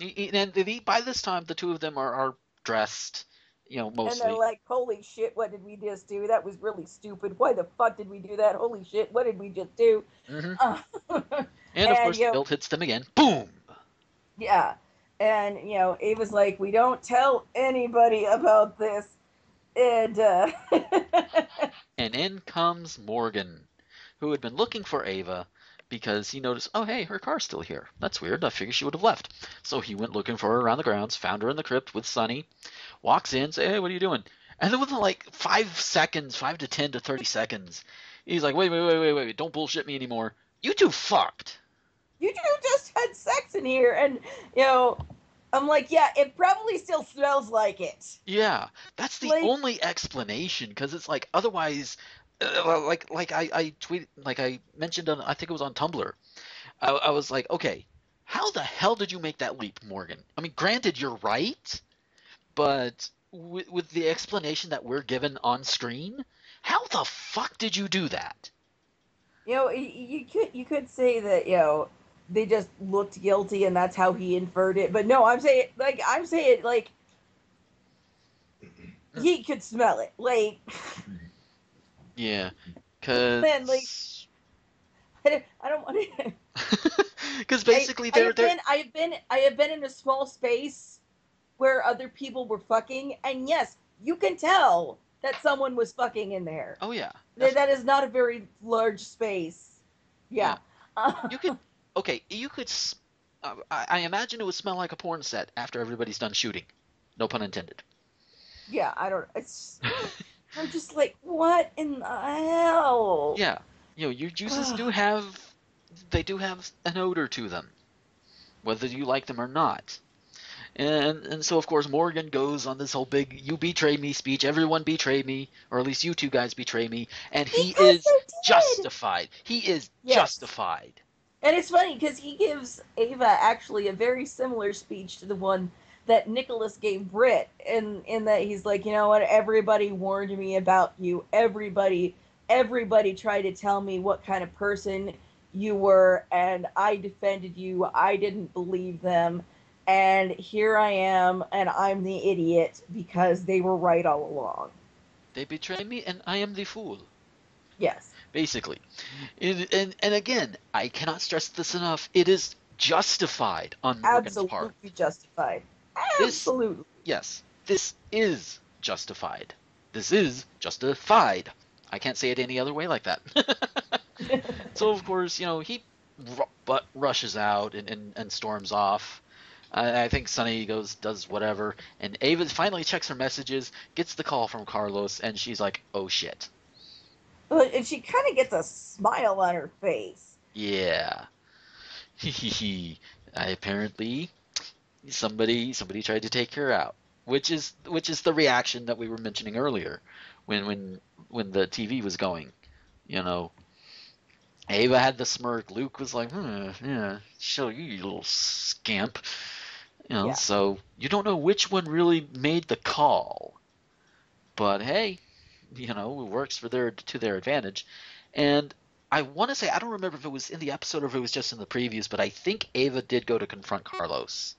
and the, by this time the two of them are, are dressed. You know, mostly. And they're like, holy shit, what did we just do? That was really stupid. Why the fuck did we do that? Holy shit, what did we just do? Mm-hmm. uh, and, of and, course, the belt hits them again. Boom! Yeah. And, you know, Ava's like, we don't tell anybody about this. And, uh... and in comes Morgan, who had been looking for Ava because he noticed, oh, hey, her car's still here. That's weird. I figured she would have left. So he went looking for her around the grounds, found her in the crypt with Sonny. Walks in, say, hey, what are you doing? And then within like five seconds, five to ten to thirty seconds, he's like, wait, wait, wait, wait, wait, don't bullshit me anymore. You two fucked. You two just had sex in here, and, you know, I'm like, yeah, it probably still smells like it. Yeah, that's the like, only explanation, because it's like, otherwise, uh, like like I, I tweeted, like I mentioned, on, I think it was on Tumblr, I, I was like, okay, how the hell did you make that leap, Morgan? I mean, granted, you're right. But with, with the explanation that we're given on screen, how the fuck did you do that? You know, you could you could say that, you know, they just looked guilty and that's how he inferred it. But no, I'm saying like I'm saying like he could smell it, like yeah, because then like I don't, I don't want to because basically I, they're, I they're... Been, I have been I have been in a small space where other people were fucking, and yes, you can tell that someone was fucking in there. Oh yeah, that, that is not a very large space. Yeah, yeah. you could. Okay, you could. Uh, I, I imagine it would smell like a porn set after everybody's done shooting. No pun intended. Yeah, I don't. It's. I'm just like, what in the hell? Yeah, you know, your juices do have. They do have an odor to them, whether you like them or not. And and so, of course, Morgan goes on this whole big, you betrayed me speech, everyone betrayed me, or at least you two guys betray me, and he because is justified. He is yes. justified. And it's funny, because he gives Ava, actually, a very similar speech to the one that Nikolas gave Britt, and in, in that he's like, you know what, everybody warned me about you. Everybody, everybody tried to tell me what kind of person you were, and I defended you. I didn't believe them. And here I am, and I'm the idiot because they were right all along. They betray me, and I am the fool. Yes. Basically. And, and, and again, I cannot stress this enough. It is justified on Morgan's Absolutely part. Absolutely justified. Absolutely. This, yes. This is justified. This is justified. I can't say it any other way like that. So, of course, you know, he r- but rushes out and, and, and storms off. I, I think Sonny goes, does whatever. And Ava finally checks her messages, gets the call from Carlos, and she's like, oh, shit. And she kind of gets a smile on her face. Yeah. Hehehe. Apparently, somebody somebody tried to take her out, which is which is the reaction that we were mentioning earlier, when when when the T V was going. You know, Ava had the smirk. Luke was like, hmm, "Yeah, show you, you little scamp." You know, yeah. So you don't know which one really made the call, but hey. You know, it works for their to their advantage. And I want to say, I don't remember if it was in the episode or if it was just in the previews, but I think Ava did go to confront Carlos.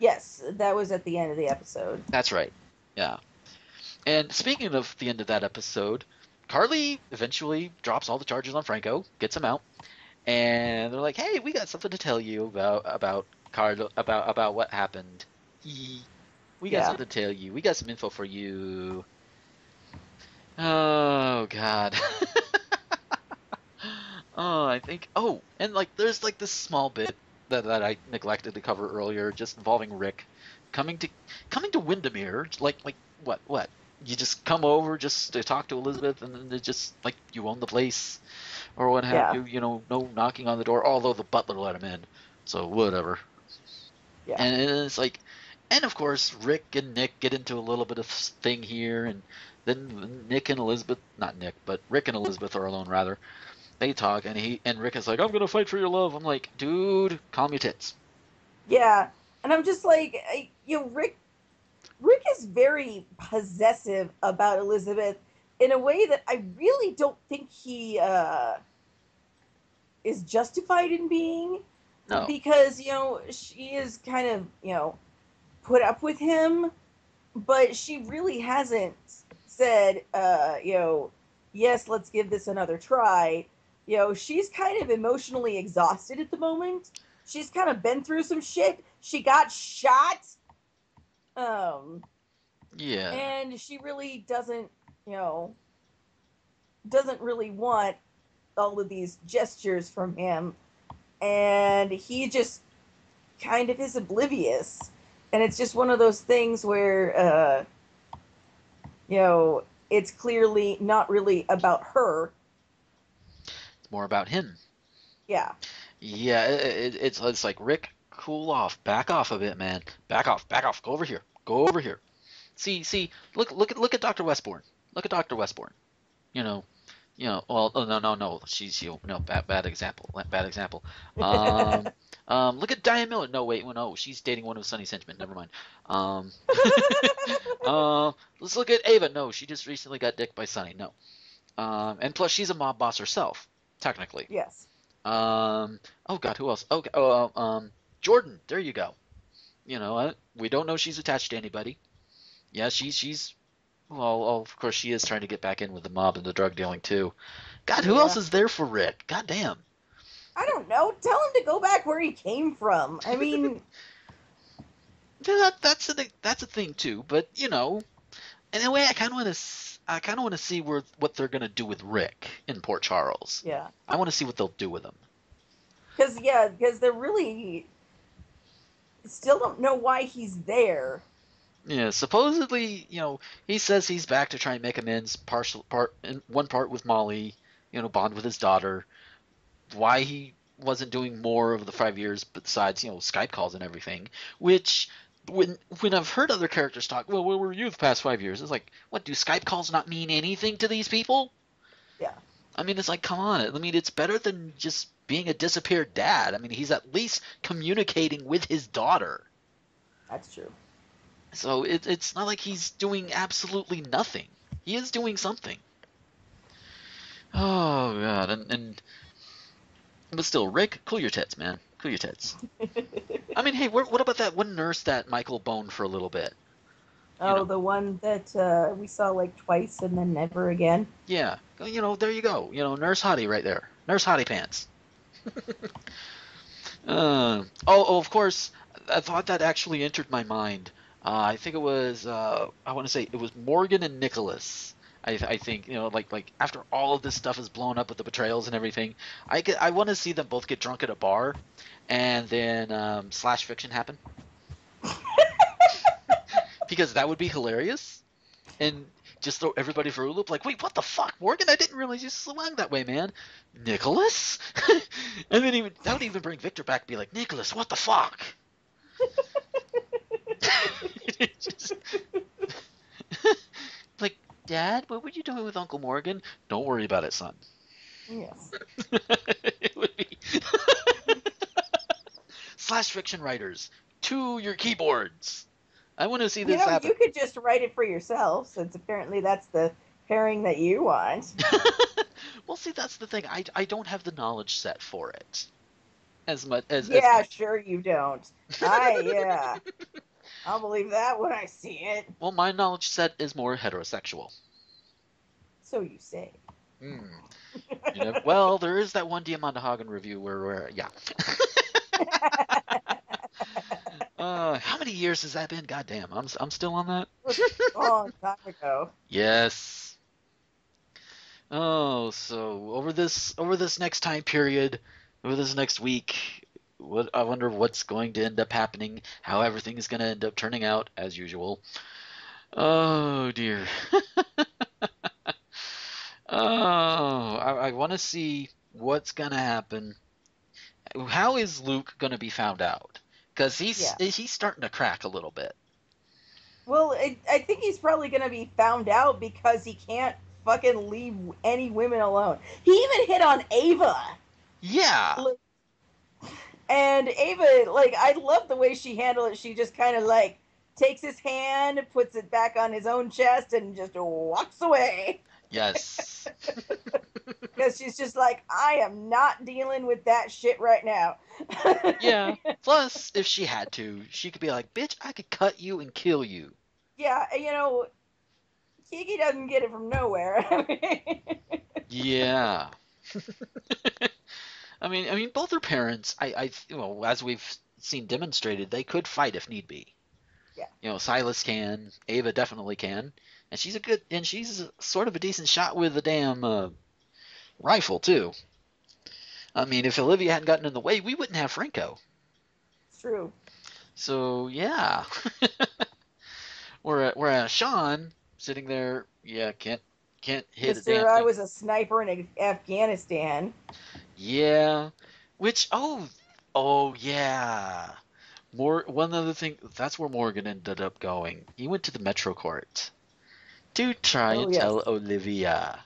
Yes, that was at the end of the episode. That's right, yeah. And speaking of the end of that episode, Carly eventually drops all the charges on Franco, gets him out, and they're like, hey, we got something to tell you about about Carlo, about, about what happened. We got yeah. something to tell you. We got some info for you. Oh, God. oh, I think... Oh, and, like, there's, like, this small bit that, that I neglected to cover earlier, just involving Rick coming to coming to Windermere. Like, like what, what? You just come over just to talk to Elizabeth, and then they just, like, you own the place, or what have yeah. you. You know, no knocking on the door, although the butler let him in, so whatever. Yeah. And it's like... And, of course, Rick and Nick get into a little bit of thing here, and... Then Nick and Elizabeth, not Nick, but Rick and Elizabeth are alone, rather. They talk, and he and Rick is like, I'm going to fight for your love. I'm like, dude, calm your tits. Yeah, and I'm just like, you know, Rick, Rick is very possessive about Elizabeth in a way that I really don't think he uh, is justified in being. No. Because, you know, she is kind of, you know, put up with him, but she really hasn't. Said, uh, you know, yes, let's give this another try. You know, she's kind of emotionally exhausted at the moment. She's kind of been through some shit. She got shot. Um, yeah. And she really doesn't, you know, doesn't really want all of these gestures from him. And he just kind of is oblivious. And it's just one of those things where, uh, you know, it's clearly not really about her. It's more about him. Yeah. Yeah, it, it, it's it's like, Rick, cool off. Back off a bit, man. Back off, back off. Go over here. Go over here. See, see, look look at look at Doctor Westborne. Look at Doctor Westborne. You know, you know, well, oh, no, no, no. She's, you know, no, bad, bad example. Bad example. Um, um, look at Diane Miller. No, wait, well, no, she's dating one of Sonny's henchmen. Never mind. Um... Uh, let's look at Ava. No, she just recently got dicked by Sonny. No. Um, and plus, she's a mob boss herself, technically. Yes. Um, oh, God, who else? Okay, oh, um, Jordan. There you go. You know, uh, we don't know she's attached to anybody. Yeah, she, she's – well, of course, she is trying to get back in with the mob and the drug dealing too. God, who yeah. else is there for Rick? God damn. I don't know. Tell him to go back where he came from. I mean – That, that's a that's a thing too, but you know, in a way, I kind of want to I kind of want to see where what they're gonna do with Rick in Port Charles. Yeah, I want to see what they'll do with him. Because yeah, because they really still don't know why he's there. Yeah, supposedly, you know, he says he's back to try and make amends, partial part in one part with Molly, you know, bond with his daughter. Why he wasn't doing more over the five years besides, you know, Skype calls and everything, which. When when I've heard other characters talk, well, where were you the past five years? It's like, what, do Skype calls not mean anything to these people? Yeah. I mean, it's like, come on. I mean, it's better than just being a disappeared dad. I mean, he's at least communicating with his daughter. That's true. So it, it's not like he's doing absolutely nothing. He is doing something. Oh, God. And, and but still, Rick, cool your tits, man. Cool your tits. I mean, hey, what, what about that one nurse that Michael boned for a little bit? You oh, know? The one that uh, we saw, like, twice and then never again? Yeah. You know, there you go. You know, Nurse Hottie right there. Nurse Hottie Pants. uh, oh, oh, of course, I thought that actually entered my mind. Uh, I think it was, uh, I want to say, it was Morgan and Nikolas. I, I think, you know, like, like after all of this stuff is blown up with the betrayals and everything, I, get, I want to see them both get drunk at a bar and then um, slash fiction happen. Because that would be hilarious. And just throw everybody for a loop, like, wait, what the fuck, Morgan? I didn't realize you swung that way, man. Nikolas? And then he would, that would even bring Victor back and be like, Nikolas, what the fuck? Just... Like, Dad, what were you doing with Uncle Morgan? Don't worry about it, son. Yes. It would be slash fiction writers to your keyboards. I want to see this you know, happen. You could just write it for yourself, since apparently that's the pairing that you want. Well, see, that's the thing. I I don't have the knowledge set for it. As much as yeah, as much. Sure you don't. I yeah. I'll believe that when I see it. Well, my knowledge set is more heterosexual. So you say. Mm. You know, well, there is that one Diamandhagen review where, where yeah. uh, how many years has that been? Goddamn, I'm I'm still on that. A long time ago. Yes. Oh, so over this over this next time period, over this next week. What, I wonder what's going to end up happening, how everything is going to end up turning out, as usual. Oh, dear. Oh, I, I want to see what's going to happen. How is Luke going to be found out? Because he's, yeah. he's starting to crack a little bit. Well, I, I think he's probably going to be found out because he can't fucking leave any women alone. He even hit on Ava. Yeah. Like, and Ava, like, I love the way she handled it. She just kind of, like, takes his hand, puts it back on his own chest, and just walks away. Yes. Because she's just like, I am not dealing with that shit right now. Yeah. Plus, if she had to, she could be like, bitch, I could cut you and kill you. Yeah, you know, Kiki doesn't get it from nowhere. Yeah. I mean, I mean, both her parents. I, I, you know, as we've seen demonstrated, they could fight if need be. Yeah. You know, Silas can. Ava definitely can, and she's a good, and she's sort of a decent shot with a damn uh, rifle too. I mean, if Olivia hadn't gotten in the way, we wouldn't have Franco. It's true. So yeah. Whereas, whereas Sean sitting there, yeah, can't can't hit. Mister I was a sniper in Afghanistan. Yeah, which oh oh yeah, more one other thing that's where Morgan ended up going. He went to the Metro Court to try oh, and yes. tell Olivia.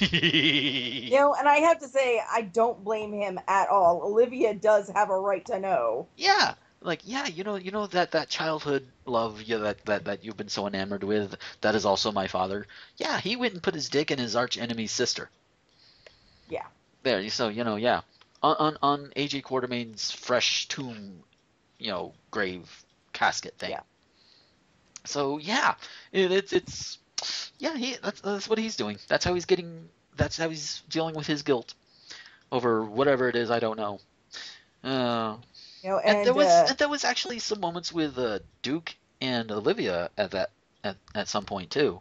You know, and I have to say I don't blame him at all. Olivia does have a right to know. Yeah, like yeah, you know, you know that that childhood love yeah, that that that you've been so enamored with. That is also my father. Yeah, he went and put his dick in his arch enemy's sister. Yeah. There, so, you know, yeah. On on, on A J. Quartermaine's fresh tomb, you know, grave casket thing. Yeah. So, yeah. It, it's, it's, yeah, he, that's, that's what he's doing. That's how he's getting, that's how he's dealing with his guilt over whatever it is, I don't know. Uh, you know and, and, there was, uh, and there was actually some moments with uh, Duke and Olivia at that, at, at some point, too.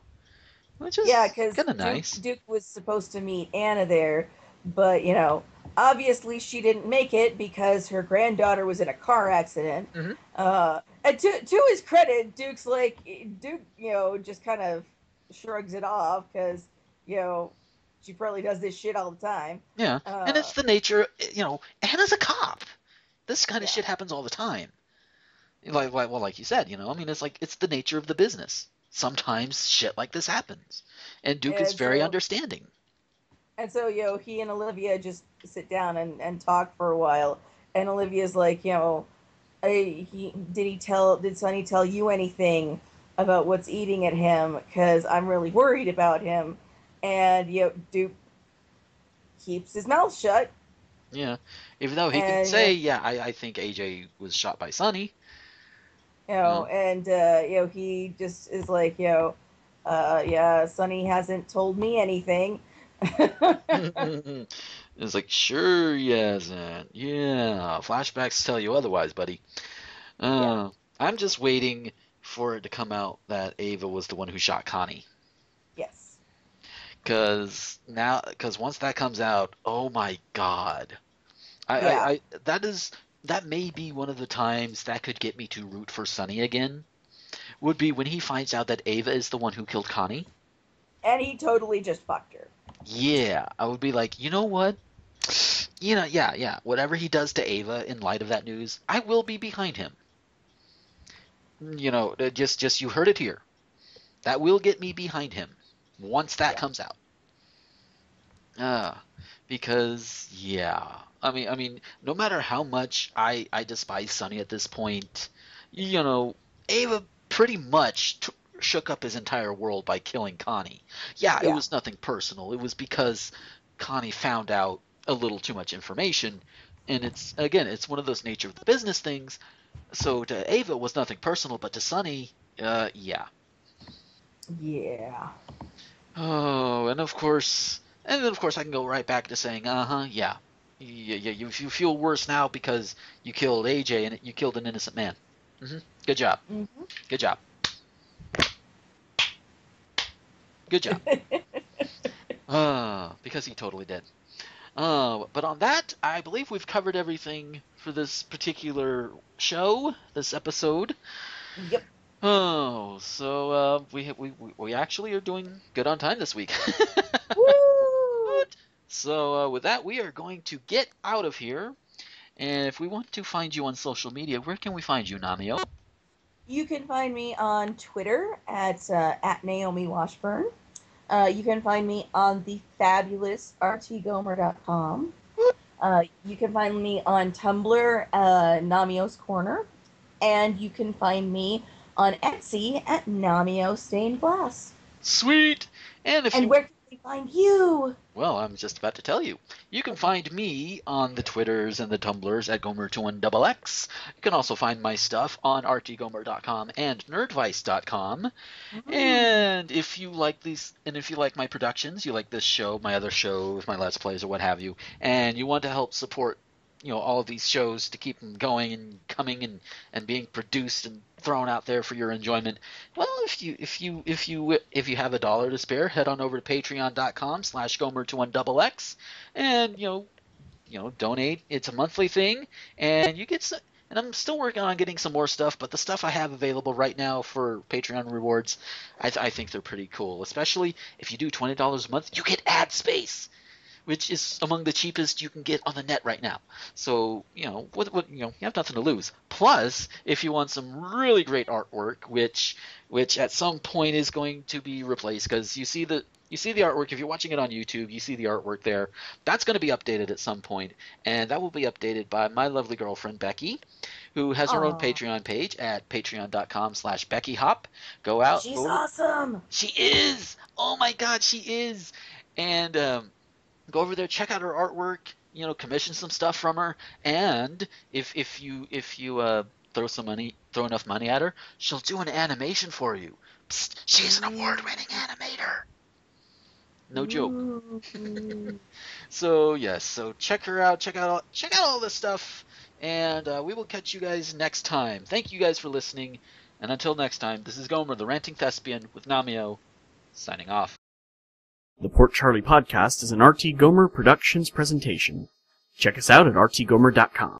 Which is yeah, because Duke, nice. Duke was supposed to meet Anna there. But, you know, obviously she didn't make it because her granddaughter was in a car accident. Mm-hmm. Uh, and to to his credit, Duke's like, Duke, you know, just kind of shrugs it off because, you know, she probably does this shit all the time. Yeah, uh, and it's the nature, you know, Anna's a cop. This kind of yeah. shit happens all the time. Like, like, well, like you said, you know, I mean, it's like, it's the nature of the business. Sometimes shit like this happens. And Duke and is very so, understanding. And so, you know, he and Olivia just sit down and, and talk for a while. And Olivia's like, you know, uh, he did he tell did Sonny tell you anything about what's eating at him? Because I'm really worried about him. And you know, Duke keeps his mouth shut. Yeah, even though he and, can say, yeah, I, I think A J was shot by Sonny. You know, yeah. and uh, you know, he just is like, you know, uh, yeah, Sonny hasn't told me anything. It's like, sure he hasn't. Yeah, flashbacks tell you otherwise, buddy. Uh, yeah. I'm just waiting for it to come out that Ava was the one who shot Connie. Yes. Because now, because once that comes out, oh my god, I, yeah. I, I that is that may be one of the times that could get me to root for Sonny again. Would be when he finds out that Ava is the one who killed Connie. And he totally just fucked her. Yeah, I would be like, you know what? You know, yeah, yeah. Whatever he does to Ava in light of that news, I will be behind him. You know, just just you heard it here. That will get me behind him once that yeah. comes out. Uh, because, yeah. I mean, I mean, no matter how much I, I despise Sonny at this point, you know, Ava pretty much T- shook up his entire world by killing Connie. Yeah, yeah, it was nothing personal. It was because Connie found out a little too much information, and it's, again, it's one of those nature of the business things. So to Ava, it was nothing personal, but to Sonny, uh, yeah. Yeah. Oh, and of course, and then of course I can go right back to saying, uh-huh, yeah. Yeah, yeah, you, you feel worse now because you killed A J and you killed an innocent man. Mm-hmm. Good job. Mm-hmm. Good job. Good job. uh, because he totally did. Uh, but on that, I believe we've covered everything for this particular show, this episode. Yep. Oh, so uh, we, we we actually are doing good on time this week. Woo! So uh, with that, we are going to get out of here. And if we want to find you on social media, where can we find you, Namio? You can find me on Twitter at uh, at Naomi Washburn. Uh, you can find me on the fabulous r t gomer dot com. Uh, you can find me on Tumblr, uh, Namio's Corner. And you can find me on Etsy at Namio Stained Glass. Sweet! And, if and you... where can we find you? Well, I'm just about to tell you. You can find me on the Twitters and the Tumblrs at Gomer two one X. You can also find my stuff on r t gomer dot com and nerdvice dot com. Mm-hmm. And if you like these, and if you like my productions, you like this show, my other shows, my Let's Plays, or what have you, and you want to help support, you know, all of these shows to keep them going and coming and, and being produced and thrown out there for your enjoyment. Well, if you if you if you if you have a dollar to spare, head on over to patreon dot com slash gomer two one X and you know you know donate. It's a monthly thing, and you get some, and I'm still working on getting some more stuff, but the stuff I have available right now for Patreon rewards, I, I think they're pretty cool. Especially if you do twenty dollars a month, you get ad space, which is among the cheapest you can get on the net right now. So, you know, what, what, you know, you have nothing to lose. Plus, if you want some really great artwork, which which at some point is going to be replaced, because you see the you see the artwork, if you're watching it on YouTube, you see the artwork there. That's going to be updated at some point, and that will be updated by my lovely girlfriend, Becky, who has her Aww. own Patreon page at patreon dot com slash Becky Hop. Go out. She's go awesome. She is. Oh, my God, she is. And, um. go over there, check out her artwork, you know, commission some stuff from her, and if if you if you uh, throw some money, throw enough money at her, she'll do an animation for you. Psst, she's an award-winning animator. No joke. So yes, so check her out, check out all, check out all this stuff, and uh, we will catch you guys next time. Thank you guys for listening, and until next time, this is Gomer, the Ranting Thespian, with Namio, signing off. The Port Charlie Podcast is an R T Gomer Productions presentation. Check us out at r t gomer dot com.